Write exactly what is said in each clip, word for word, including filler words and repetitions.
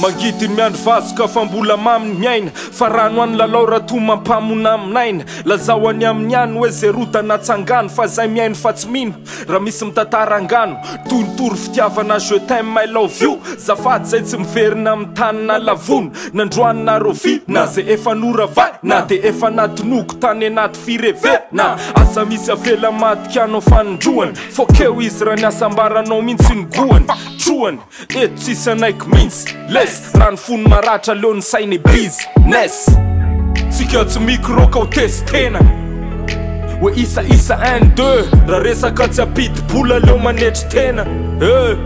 Mangitin mian vaska fambulaman nyain faranwan la laura tuma pamunam nine la zawanyam nyan wezeruta na tsangan fazay mian fatsmin ramism tatarangan tuntur ftiavana je t'aime I love you zafat zay tsimfernam tan na lavun nandroan na rovi na ze efanura va na te efanat nuk tanenat fireve na asamisa vela mat kiano fandruan fokeo izran asambara no minsin guan truan etsisanaik mins les ran fun maratra lon saine business tsika tsy mikrokao testena we isa isa un deux ra resaka tsy apitipolo aleo manetry tena e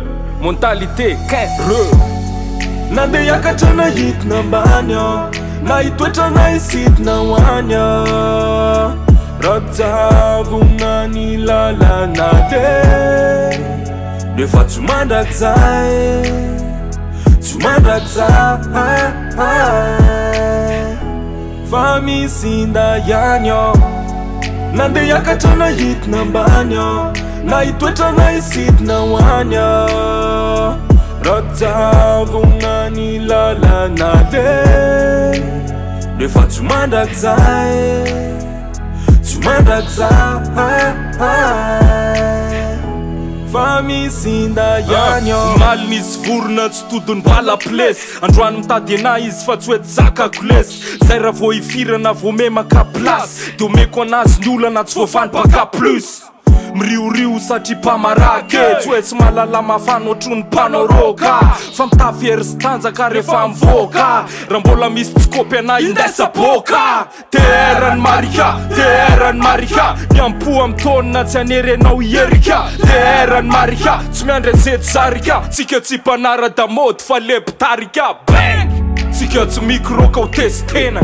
mentalité kre nandeha hiakatra nahitina ambany ao nahitoetra nahisitina hoany ao raha javoana ny lalana de nefa tsy mandraky zay Mandrakza Fami sinda yanyo Nande yakatra nahitina ambany ao nahitoetra nahisitina hoany ao raha javoana ny lalana de nefa tsy mandraky zay tsy mandraky zay Famisinda yanyo Mal misy vorona tsy todiny bala plesy Androany mitady ana izy fa tsy hoe zakako lesy Zay raha vao ifirana vao memaka plasy Deo meko anazy ny olana tsy voavany baka plus Mirioriho satria mpamarake Tsy hoe tsy mahalala mafana otrony mpanaoroka Fa mitafy hery sy tanjaka rehefa mivoaka Raha mbola misy tsikôpy ana indaisa boka Teherany marika, teherany marika Miampo amin'ny taona tsy anerenao hierika Teherany marika, tsy miandrezeto zarika Tsika tsy mpanara-damôdy fa lempitarika Bang! Tsika tsy mikrokao testena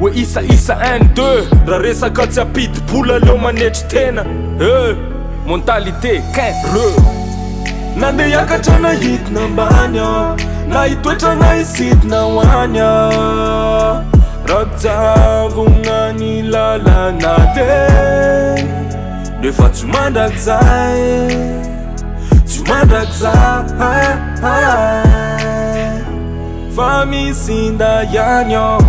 we isa isa un deux raha resaka tsy apitipolo aleo manetry tena e mentalité kre nandeha hiakatra nahitina ambany ao nahitoetra nahisitina hoany ao raha javoana ny lalana de nefa tsy mandraky zay tsy mandraky zay fa misinda ihany ao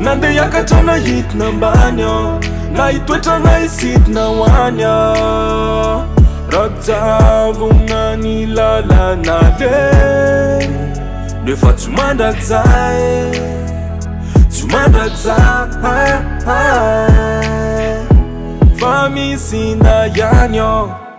Nandeha hiakatra nahitina ambany ao nahitoetra nahisitina hoany ao raha javoana ny lalana de nefa tsy mandraky zay tsy mandraky zay fa misinda ihany ao